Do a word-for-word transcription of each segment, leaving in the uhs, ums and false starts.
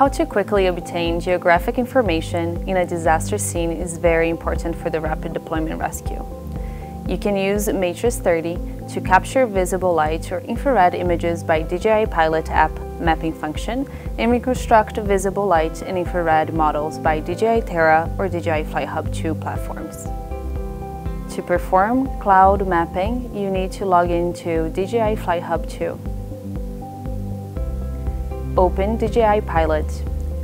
How to quickly obtain geographic information in a disaster scene is very important for the rapid deployment rescue. You can use Matrix thirty to capture visible light or infrared images by D J I Pilot app mapping function and reconstruct visible light and infrared models by D J I Terra or D J I FlightHub two platforms. To perform cloud mapping, you need to log into D J I FlightHub two. Open D J I Pilot,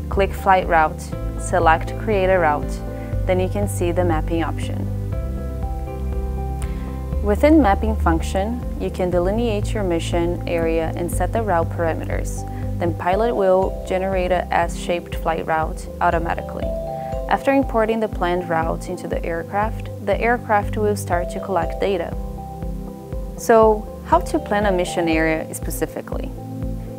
click Flight Route, select Create a Route, then you can see the mapping option. Within mapping function, you can delineate your mission area and set the route parameters. Then Pilot will generate a S-shaped flight route automatically. After importing the planned route into the aircraft, the aircraft will start to collect data. So, how to plan a mission area specifically?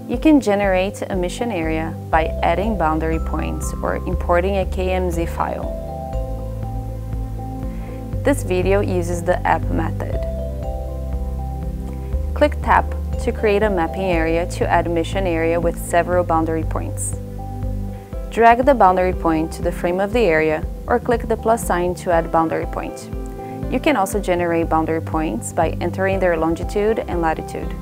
You can generate a mission area by adding boundary points or importing a K M Z file. This video uses the app method. Click Tap to create a mapping area to add mission area with several boundary points. Drag the boundary point to the frame of the area or click the plus sign to add boundary point. You can also generate boundary points by entering their longitude and latitude.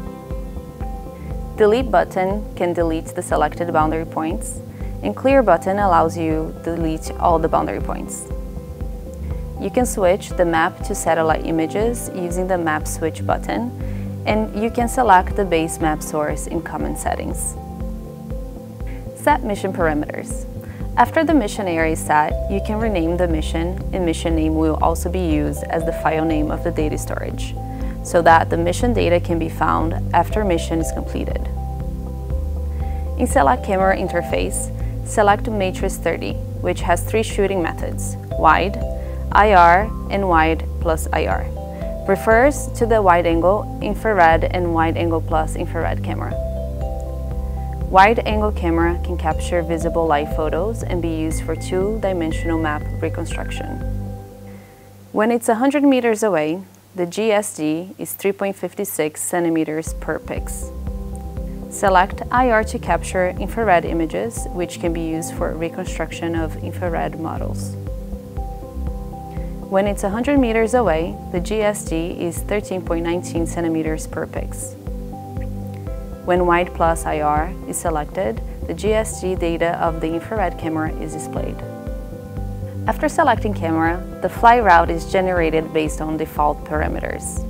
Delete button can delete the selected boundary points, and Clear button allows you to delete all the boundary points. You can switch the map to satellite images using the map switch button, and you can select the base map source in common settings. Set mission parameters. After the mission area is set, you can rename the mission, and mission name will also be used as the file name of the data storage, so that the mission data can be found after mission is completed. In Select Camera interface, select Matrix thirty, which has three shooting methods, wide, I R, and wide plus I R. Refers to the wide-angle, infrared, and wide-angle plus infrared camera. Wide-angle camera can capture visible light photos and be used for two-dimensional map reconstruction. When it's one hundred meters away, the G S D is three point five six centimeters per pix. Select I R to capture infrared images, which can be used for reconstruction of infrared models. When it's one hundred meters away, the G S D is thirteen point one nine centimeters per pix. When wide plus I R is selected, the G S D data of the infrared camera is displayed. After selecting camera, the flight route is generated based on default parameters.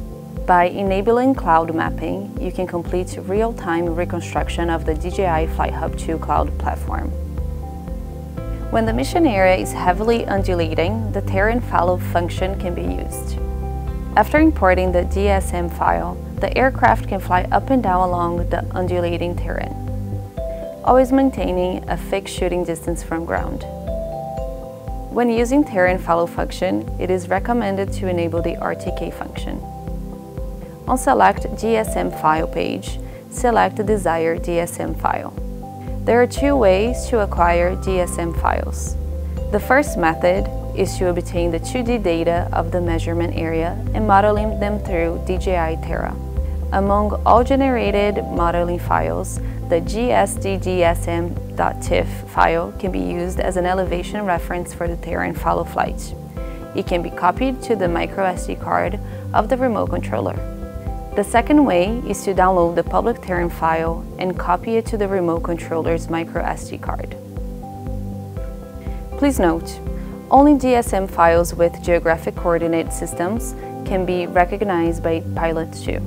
By enabling cloud mapping, you can complete real-time reconstruction of the D J I FlightHub two cloud platform. When the mission area is heavily undulating, the Terra and Follow function can be used. After importing the D S M file, the aircraft can fly up and down along the undulating terrain, always maintaining a fixed shooting distance from ground. When using Terra and Follow function, it is recommended to enable the R T K function. On Select D S M File page, select the desired D S M file. There are two ways to acquire D S M files. The first method is to obtain the two D data of the measurement area and modeling them through D J I Terra. Among all generated modeling files, the G S D D S M dot tif file can be used as an elevation reference for the Terra and Follow flight. It can be copied to the microSD card of the remote controller. The second way is to download the public Terra file and copy it to the remote controller's microSD card. Please note, only D S M files with geographic coordinate systems can be recognized by Pilot two.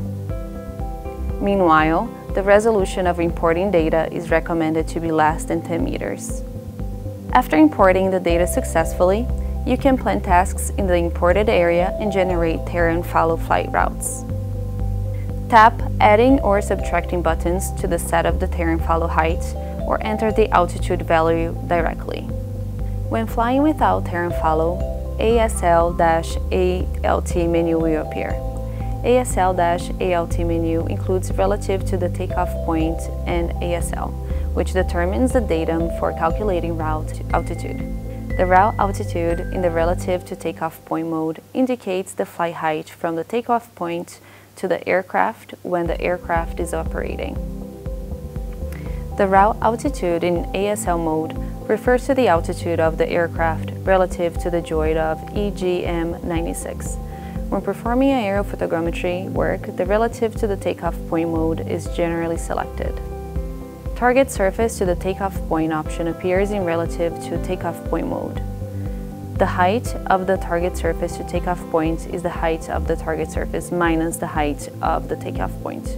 Meanwhile, the resolution of importing data is recommended to be less than ten meters. After importing the data successfully, you can plan tasks in the imported area and generate Terra and Follow flight routes. Tap Adding or Subtracting buttons to the set of the Terra and Follow height or enter the altitude value directly. When flying without Terra and Follow, A S L A L T menu will appear. A S L A L T menu includes relative to the takeoff point and A S L, which determines the datum for calculating route altitude. The route altitude in the relative to takeoff point mode indicates the flight height from the takeoff point to the aircraft when the aircraft is operating. The route altitude in A S L mode refers to the altitude of the aircraft relative to the droid of E G M ninety-six. When performing aerophotogrammetry work, the relative to the takeoff point mode is generally selected. Target surface to the takeoff point option appears in relative to takeoff point mode. The height of the target surface to takeoff point is the height of the target surface minus the height of the takeoff point.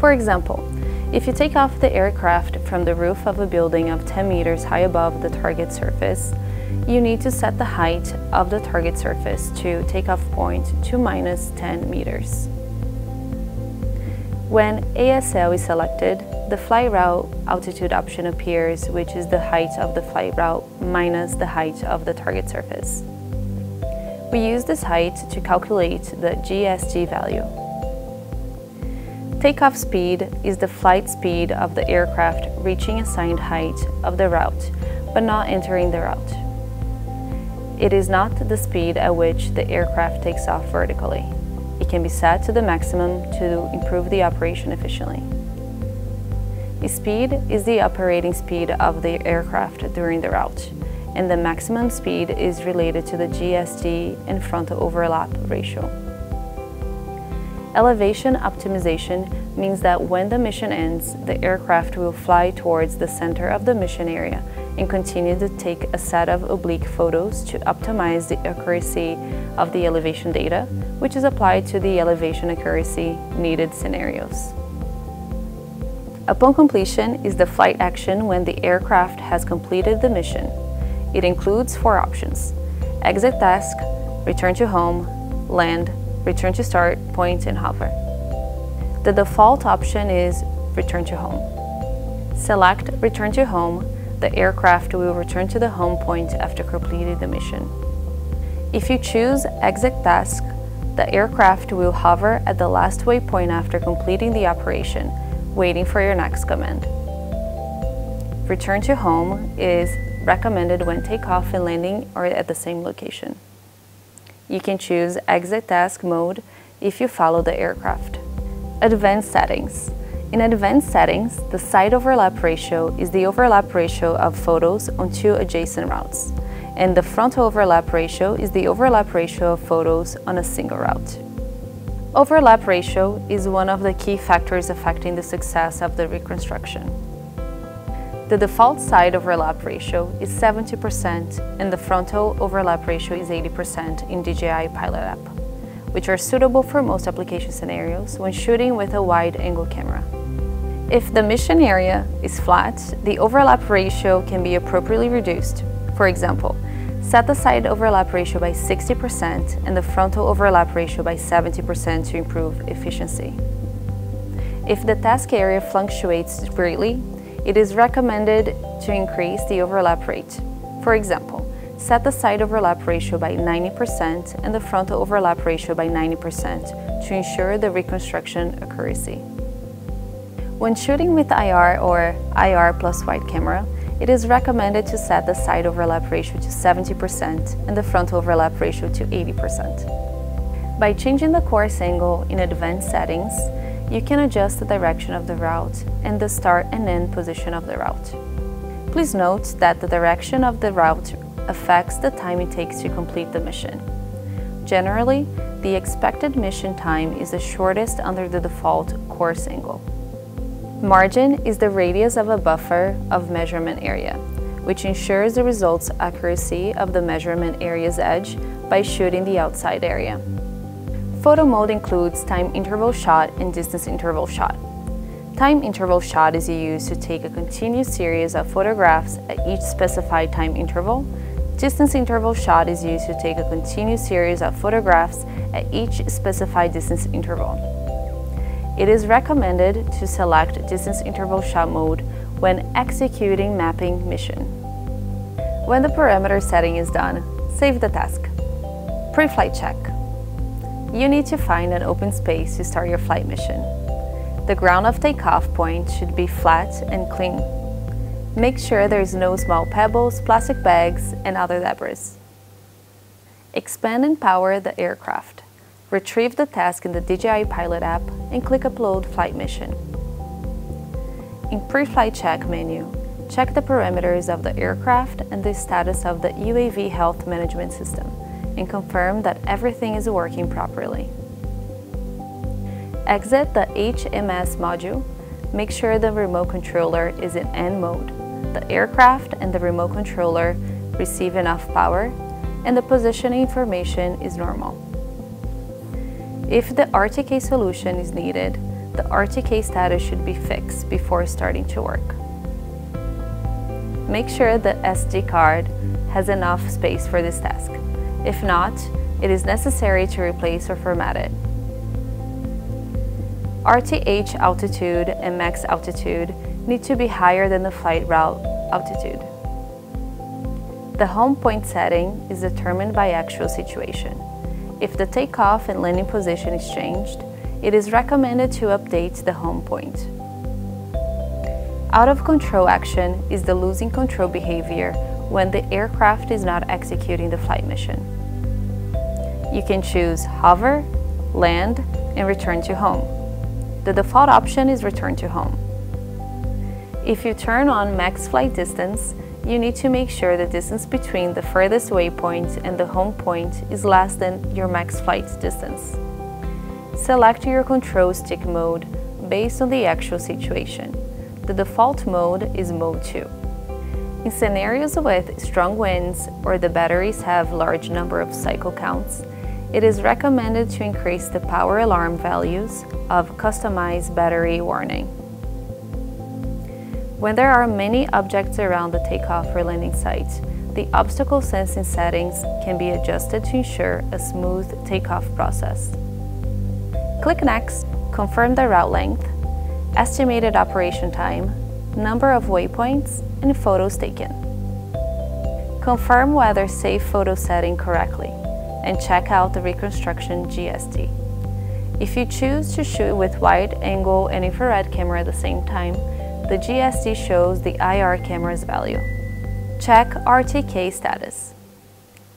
For example, if you take off the aircraft from the roof of a building of ten meters high above the target surface, you need to set the height of the target surface to takeoff point to minus ten meters. When A S L is selected, the flight route altitude option appears, which is the height of the flight route minus the height of the target surface. We use this height to calculate the G S D value. Takeoff speed is the flight speed of the aircraft reaching assigned height of the route, but not entering the route. It is not the speed at which the aircraft takes off vertically. It can be set to the maximum to improve the operation efficiently. Speed is the operating speed of the aircraft during the route, and the maximum speed is related to the G S D and frontal overlap ratio. Elevation optimization means that when the mission ends, the aircraft will fly towards the center of the mission area and continue to take a set of oblique photos to optimize the accuracy of the elevation data, which is applied to the elevation accuracy needed scenarios. Upon completion is the flight action when the aircraft has completed the mission. It includes four options: exit task, return to home, land, return to start point, and hover. The default option is return to home. Select return to home. The aircraft will return to the home point after completing the mission. If you choose exit task, the aircraft will hover at the last waypoint after completing the operation, waiting for your next command. Return to home is recommended when takeoff and landing are at the same location. You can choose exit task mode if you follow the aircraft. Advanced settings. In advanced settings, the side overlap ratio is the overlap ratio of photos on two adjacent routes, and the frontal overlap ratio is the overlap ratio of photos on a single route. Overlap ratio is one of the key factors affecting the success of the reconstruction. The default side overlap ratio is seventy percent and the frontal overlap ratio is eighty percent in D J I Pilot app, which are suitable for most application scenarios when shooting with a wide-angle camera. If the mission area is flat, the overlap ratio can be appropriately reduced. For example, set the side overlap ratio by sixty percent and the frontal overlap ratio by seventy percent to improve efficiency. If the task area fluctuates greatly, it is recommended to increase the overlap rate. For example, set the side overlap ratio by ninety percent and the frontal overlap ratio by ninety percent to ensure the reconstruction accuracy. When shooting with I R or I R plus wide camera, it is recommended to set the side overlap ratio to seventy percent and the frontal overlap ratio to eighty percent. By changing the course angle in advanced settings, you can adjust the direction of the route and the start and end position of the route. Please note that the direction of the route affects the time it takes to complete the mission. Generally, the expected mission time is the shortest under the default course angle. Margin is the radius of a buffer of measurement area, which ensures the results accuracy of the measurement area's edge by shooting the outside area. Photo mode includes time interval shot and distance interval shot. Time interval shot is used to take a continuous series of photographs at each specified time interval. Distance interval shot is used to take a continuous series of photographs at each specified distance interval. It is recommended to select distance interval shot mode when executing mapping mission. When the parameter setting is done, save the task. Pre-flight check. You need to find an open space to start your flight mission. The ground of takeoff point should be flat and clean. Make sure there is no small pebbles, plastic bags, and other debris. Expand and power the aircraft. Retrieve the task in the D J I Pilot app and click Upload Flight Mission. In pre-flight check menu, check the parameters of the aircraft and the status of the U A V health management system, and confirm that everything is working properly. Exit the H M S module. Make sure the remote controller is in N mode, the aircraft and the remote controller receive enough power, and the positioning information is normal. If the R T K solution is needed, the R T K status should be fixed before starting to work. Make sure the S D card has enough space for this task. If not, it is necessary to replace or format it. R T H altitude and max altitude need to be higher than the flight route altitude. The home point setting is determined by actual situation. If the takeoff and landing position is changed, it is recommended to update the home point. Out of control action is the losing control behavior when the aircraft is not executing the flight mission. You can choose hover, land, and return to home. The default option is return to home. If you turn on max flight distance, you need to make sure the distance between the furthest waypoint and the home point is less than your max flight distance. Select your control stick mode based on the actual situation. The default mode is mode two. In scenarios with strong winds or the batteries have large number of cycle counts, it is recommended to increase the power alarm values of customized battery warning. When there are many objects around the takeoff or landing site, the obstacle sensing settings can be adjusted to ensure a smooth takeoff process. Click Next, confirm the route length, estimated operation time, number of waypoints, and photos taken. Confirm whether save photo setting correctly, and check out the reconstruction G S D. If you choose to shoot with wide-angle and infrared camera at the same time, the G S D shows the I R camera's value. Check R T K status.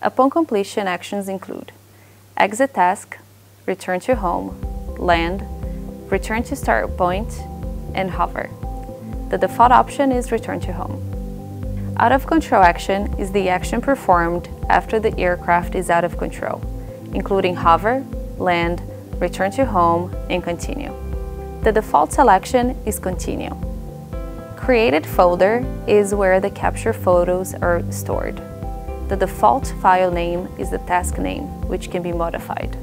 Upon completion, actions include exit task, return to home, land, return to start point, and hover. The default option is return to home. Out of control action is the action performed after the aircraft is out of control, including hover, land, return to home, and continue. The default selection is continue. Created folder is where the capture photos are stored. The default file name is the task name, which can be modified.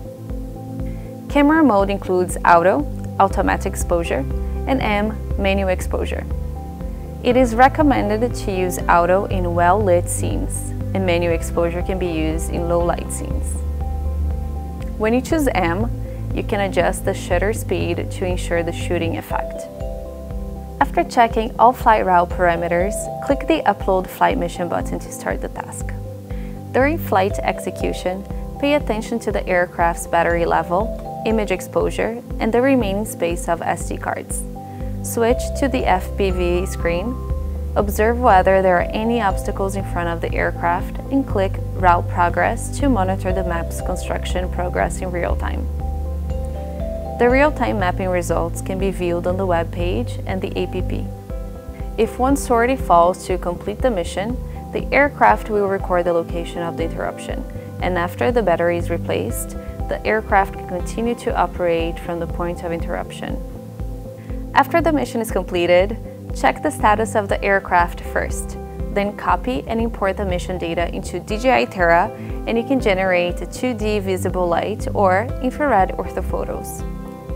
Camera mode includes auto, automatic exposure, and M, manual exposure. It is recommended to use auto in well-lit scenes, and manual exposure can be used in low-light scenes. When you choose M, you can adjust the shutter speed to ensure the shooting effect. After checking all flight route parameters, click the Upload Flight Mission button to start the task. During flight execution, pay attention to the aircraft's battery level, image exposure, and the remaining space of S D cards. Switch to the F P V screen, observe whether there are any obstacles in front of the aircraft, and click Route Progress to monitor the map's construction progress in real time. The real-time mapping results can be viewed on the web page and the app. If one sortie falls to complete the mission, the aircraft will record the location of the interruption, and after the battery is replaced, the aircraft can continue to operate from the point of interruption. After the mission is completed, check the status of the aircraft first, then copy and import the mission data into D J I Terra, and you can generate a two D visible light or infrared orthophotos.